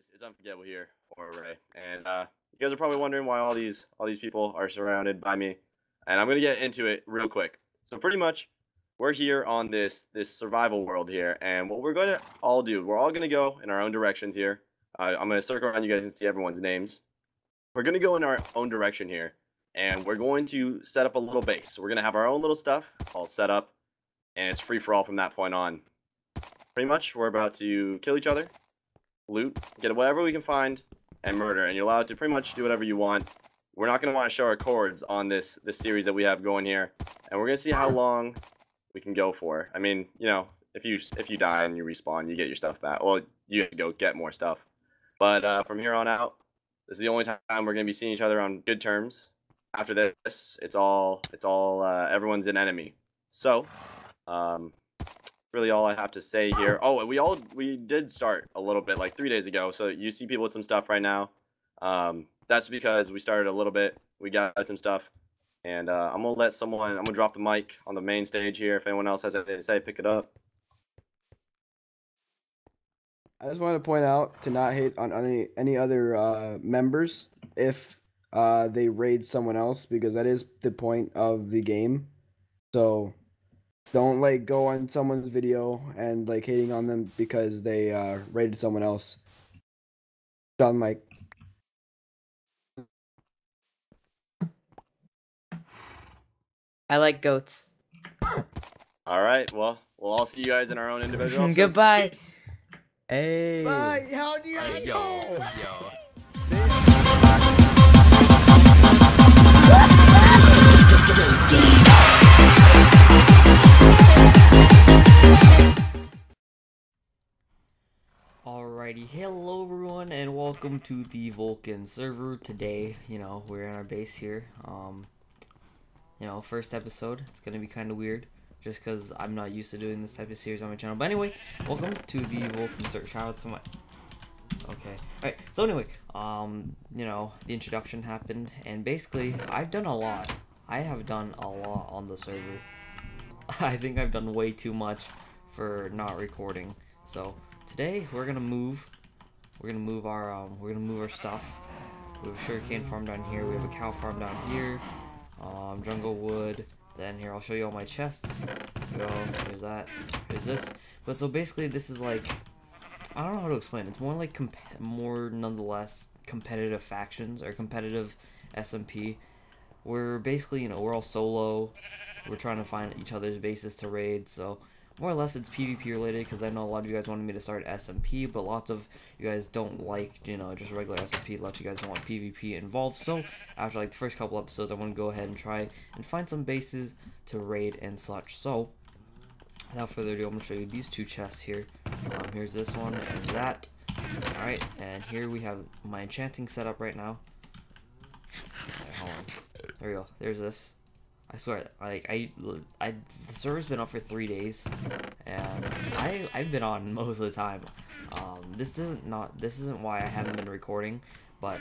guys, it's Unforgettable here for Ray, and you guys are probably wondering why all these people are surrounded by me, and I'm gonna get into it real quick. So pretty much, we're here on this survival world here, and what we're gonna all do, we're all gonna go in our own directions here. I'm gonna circle around you guys and see everyone's names. We're gonna go in our own direction here, and we're going to set up a little base. So we're gonna have our own little stuff all set up, and it's free for all from that point on. Pretty much, we're about to kill each other, loot, get whatever we can find, and murder. And you're allowed to pretty much do whatever you want. We're not going to want to show our cords on this series that we have going here. And we're going to see how long we can go for. I mean, you know, if you die and you respawn, you get your stuff back. Well, you have to go get more stuff. But from here on out, this is the only time we're going to be seeing each other on good terms. After this, it's all everyone's an enemy. So, really all I have to say here. Oh, we did start a little bit like 3 days ago, so you see people with some stuff right now. That's because we started a little bit, we got some stuff, and I'm gonna let someone, I'm gonna drop the mic on the main stage here. If anyone else has anything to say, pick it up. I just wanted to point out to not hate on any other members if they raid someone else, because that is the point of the game. So don't like go on someone's video and like hating on them because they raided someone else. John Mike. I like goats. All right, well, we'll all see you guys in our own individual episodes. Goodbye. Peace. Hey. Bye. How do you know? Alrighty, hello everyone and welcome to the Vulcan server. Today, you know, we're in our base here. You know, first episode, it's gonna be kind of weird just because I'm not used to doing this type of series on my channel. But anyway, welcome to the Vulcan server. Shout out to my... Okay, alright, so anyway, you know, the introduction happened and basically I've done a lot. I have done a lot on the server. I think I've done way too much for not recording, so... Today we're gonna move our stuff. We have a sugarcane farm down here, we have a cow farm down here, jungle wood, then here I'll show you all my chests. Go, here's that, here's this. But so basically this is like, I don't know how to explain it. It's more like nonetheless competitive factions or competitive SMP. We're basically, you know, we're all solo, we're trying to find each other's bases to raid, so more or less it's PvP related, because I know a lot of you guys wanted me to start SMP, but lots of you guys don't like, you know, just regular SMP. Lots of you guys don't want PvP involved, so after like the first couple episodes, I want to go ahead and try and find some bases to raid and such. So without further ado, I'm going to show you these two chests here. Here's this one and that. Alright, and here we have my enchanting setup right now. Okay, hold on. There we go. There's this. I swear, like the server's been up for 3 days, and I've been on most of the time. This isn't why I haven't been recording, but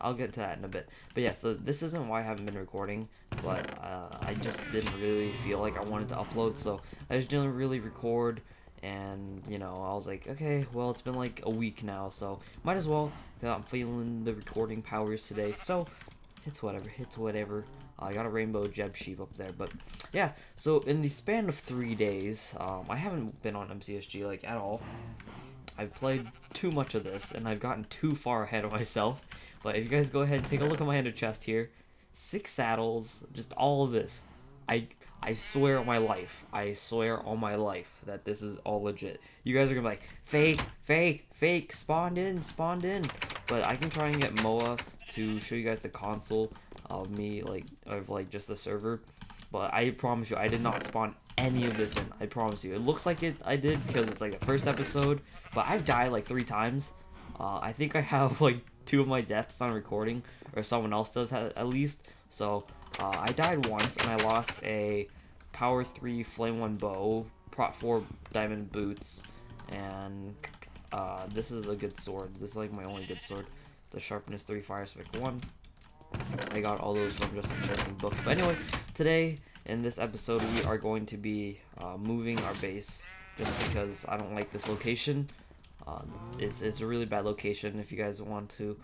I'll get to that in a bit. But yeah, so this isn't why I haven't been recording, but I just didn't really feel like I wanted to upload, so I just didn't really record. And you know, I was like, okay, well, it's been like a week now, so might as well. 'Cause I'm feeling the recording powers today, so it's whatever. It's whatever. I got a rainbow Jeb sheep up there, but yeah, so in the span of 3 days, I haven't been on MCSG, like, at all. I've played too much of this, and I've gotten too far ahead of myself, but if you guys go ahead and take a look at my ender chest here, 6 saddles, just all of this. I swear on my life, that this is all legit. You guys are gonna be like, fake, fake, fake, spawned in, but I can try and get Moa to show you guys the console of me, like, of like just the server, but I promise you I did not spawn any of this in. I promise you, it looks like it I did because it's like the first episode, but I've died like 3 times. I think I have like 2 of my deaths on recording, or someone else does at least. So I died once and I lost a power 3 flame 1 bow, prop 4 diamond boots, and this is a good sword. This is like my only good sword, the sharpness 3 fire spec 1. I got all those from just enchanting books. But anyway, today in this episode we are going to be moving our base, just because I don't like this location. It's a really bad location if you guys want to.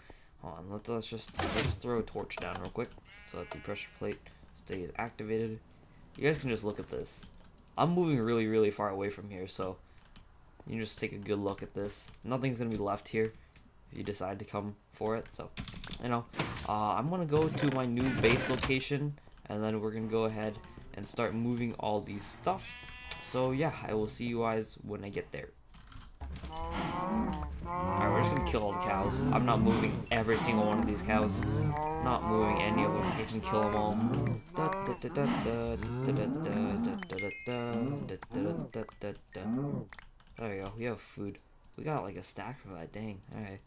Hold on, let's just throw a torch down real quick so that the pressure plate stays activated. You guys can just look at this. I'm moving really, really far away from here, so you can just take a good look at this. Nothing's gonna be left here if you decide to come for it. So, you know, I'm gonna go to my new base location, and then we're gonna go ahead and start moving all these stuff. So yeah, I will see you guys when I get there. Alright, we're just gonna kill all the cows. I'm not moving every single one of these cows. Not moving any of them. I can kill them all. There we go. We have food. We got like a stack for that. Dang. Alright.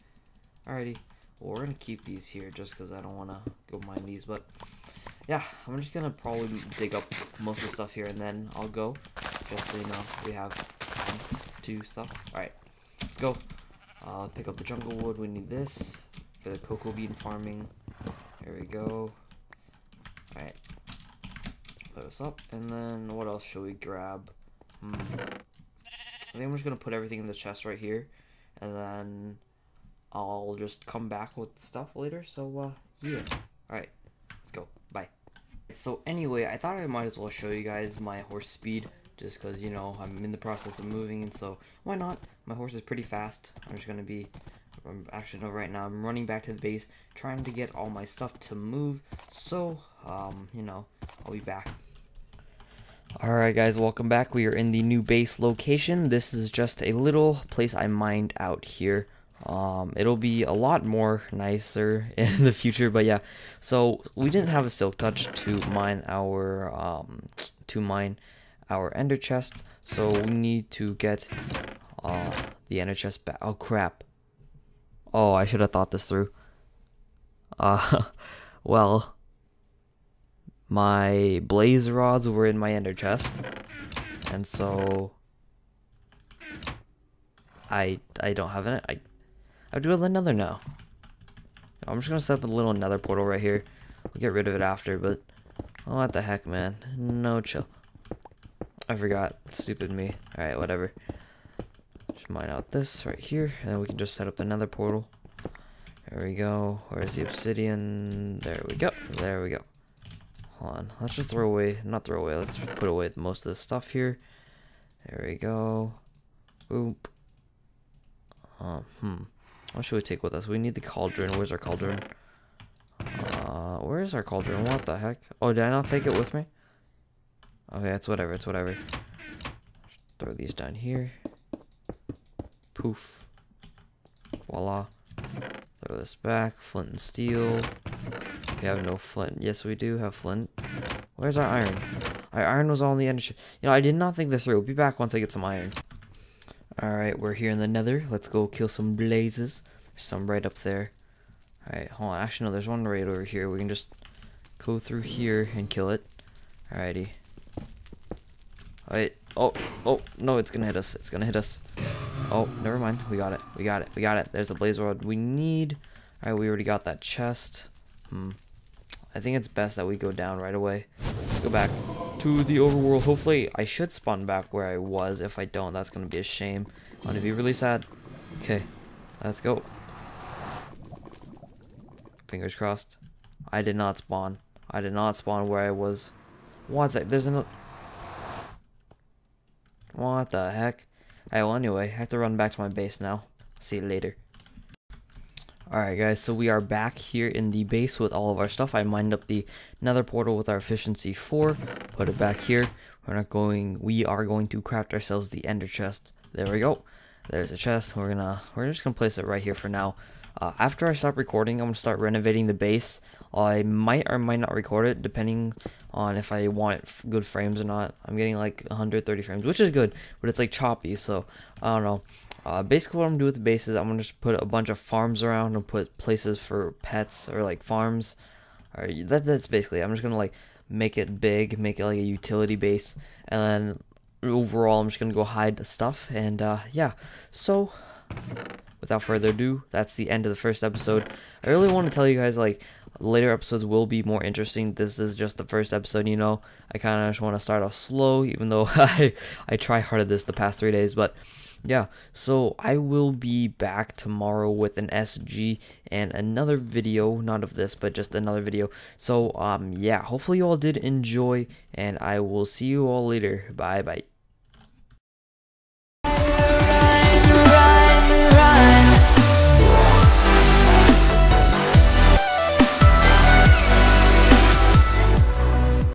Alrighty. Well, we're gonna keep these here just because I don't wanna go mine these. But yeah, I'm just gonna probably dig up most of the stuff here and then I'll go. Just so you know, we have time to do stuff. Alright. Let's go. Pick up the jungle wood. We need this for the cocoa bean farming. There we go. Alright. Put this up. And then what else should we grab? I think I'm just going to put everything in the chest right here. And then I'll just come back with stuff later. So, yeah. Alright. Let's go. Bye. So, anyway, I thought I might as well show you guys my horse speed. Just because, you know, I'm in the process of moving, and so why not? My horse is pretty fast. I'm just going to be, actually, no, right now I'm running back to the base, trying to get all my stuff to move. So, you know, I'll be back. Alright guys, welcome back. We are in the new base location. This is just a little place I mined out here. It'll be a lot more nicer in the future, but yeah. So, we didn't have a silk touch to mine our, our ender chest, so we need to get the ender chest back. Oh crap. Oh, I should have thought this through. Well, my blaze rods were in my ender chest, and so I don't have it. I'll do another now. I'm just gonna set up a little nether portal right here. We'll get rid of it after, but oh, what the heck, man. No chill. I forgot. Stupid me. Alright, whatever. Just mine out this right here, and then we can just set up another portal. There we go. Where's the obsidian? There we go. There we go. Hold on. Let's just throw away. Not throw away. Let's put away most of this stuff here. There we go. Boop. What should we take with us? We need the cauldron. Where's our cauldron? Where is our cauldron? What the heck? Oh, did I not take it with me? Okay, it's whatever, it's whatever. Throw these down here. Poof. Voila. Throw this back. Flint and steel. We have no flint. Yes, we do have flint. Where's our iron? Our iron was all in the end. You know, I did not think this through. We'll be back once I get some iron. Alright, we're here in the nether. Let's go kill some blazes. There's some right up there. Alright, hold on. Actually, no, there's one right over here. We can just go through here and kill it. Alrighty. Alright, oh, no, it's gonna hit us, it's gonna hit us. Oh, never mind, we got it, we got it, we got it. There's the blaze rod we need. Alright, we already got that chest. I think it's best that we go down right away. Go back to the overworld. Hopefully, I should spawn back where I was. If I don't, that's gonna be a shame. I'm gonna be really sad. Okay, let's go. Fingers crossed. I did not spawn. I did not spawn where I was. What the, there's another... What the heck? Alright, well anyway, I have to run back to my base now. See you later. Alright guys, so we are back here in the base with all of our stuff. I mined up the nether portal with our efficiency 4. Put it back here. We are going to craft ourselves the ender chest. There we go. There's a chest. We're just gonna place it right here for now. After I stop recording, I'm gonna start renovating the base. I might or might not record it, depending on if I want good frames or not. I'm getting like 130 frames, which is good, but it's like choppy, so I don't know. Basically, what I'm gonna do with the base is I'm gonna just put a bunch of farms around and put places for pets or like farms. Or that's basically. I'm just gonna like make it big, make it like a utility base, and then overall, I'm just gonna go hide the stuff. And yeah, so. Without further ado, that's the end of the first episode. I really want to tell you guys, like, later episodes will be more interesting. This is just the first episode, you know. I kind of just want to start off slow, even though I try hard at this the past 3 days. But yeah, so I will be back tomorrow with an SG and another video, not of this, but just another video. So yeah, hopefully you all did enjoy, and I will see you all later. Bye bye.